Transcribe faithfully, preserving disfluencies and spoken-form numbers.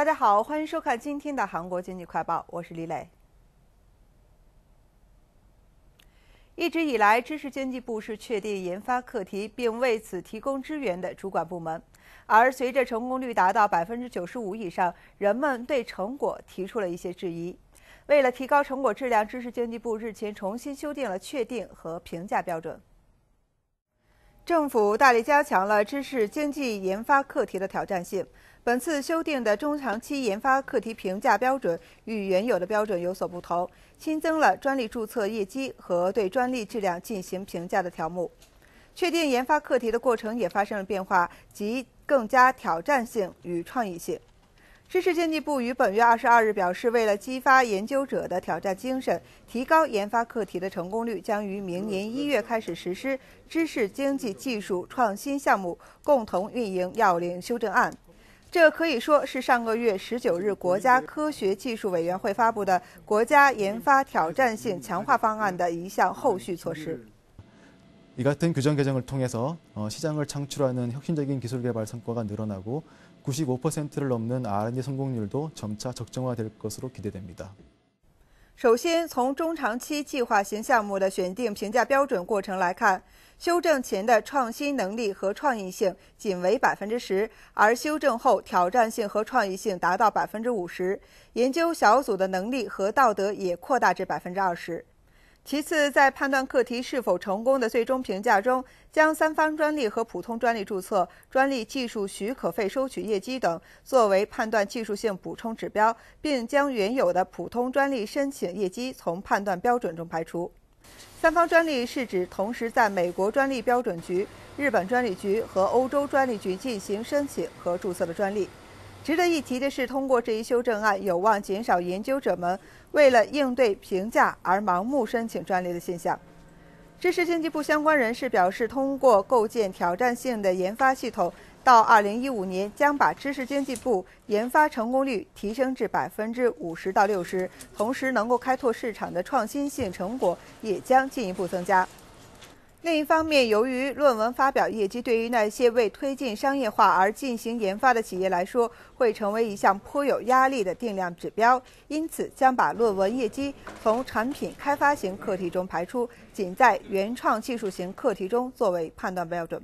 大家好，欢迎收看今天的韩国经济快报，我是李磊。一直以来，知识经济部是确定研发课题并为此提供支援的主管部门，而随着成功率达到百分之九十五以上，人们对成果提出了一些质疑。 为了提高成果质量，知识经济部日前重新修订了确定和评价标准。政府大力加强了知识经济研发课题的挑战性。本次修订的中长期研发课题评价标准与原有的标准有所不同，新增了专利注册业绩和对专利质量进行评价的条目。确定研发课题的过程也发生了变化，即更加挑战性与创意性。 知识经济部于本月二十二日表示，为了激发研究者的挑战精神，提高研发课题的成功率，将于明年一月开始实施知识经济技术创新项目共同运营要领修正案。这可以说是上个月十九日国家科学技术委员会发布的国家研发挑战性强化方案的一项后续措施。 이 같은 규정 개정을 통해서 시장을 창출하는 혁신적인 기술 개발 성과가 늘어나고 구십오 퍼센트를 넘는 R&D 성공률도 점차 적정화될 것으로 기대됩니다. 首先，从中长期计划型项目的选定评价标准过程来看，修正前的创新能力和创意性仅为百分之十，而修正后挑战性和创意性达到百分之五十，研究小组的能力和道德也扩大至百分之二十。 其次，在判断课题是否成功的最终评价中，将三方专利和普通专利注册、专利技术许可费收取业绩等作为判断技术性补充指标，并将原有的普通专利申请业绩从判断标准中排除。三方专利是指同时在美国专利标准局、日本专利局和欧洲专利局进行申请和注册的专利。 值得一提的是，通过这一修正案，有望减少研究者们为了应对评价而盲目申请专利的现象。知识经济部相关人士表示，通过构建挑战性的研发系统，到二零一五年将把知识经济部研发成功率提升至 百分之五十到六十， 同时能够开拓市场的创新性成果也将进一步增加。 另一方面，由于论文发表业绩对于那些为推进商业化而进行研发的企业来说，会成为一项颇有压力的定量指标，因此将把论文业绩从产品开发型课题中排出，仅在原创技术型课题中作为判断标准。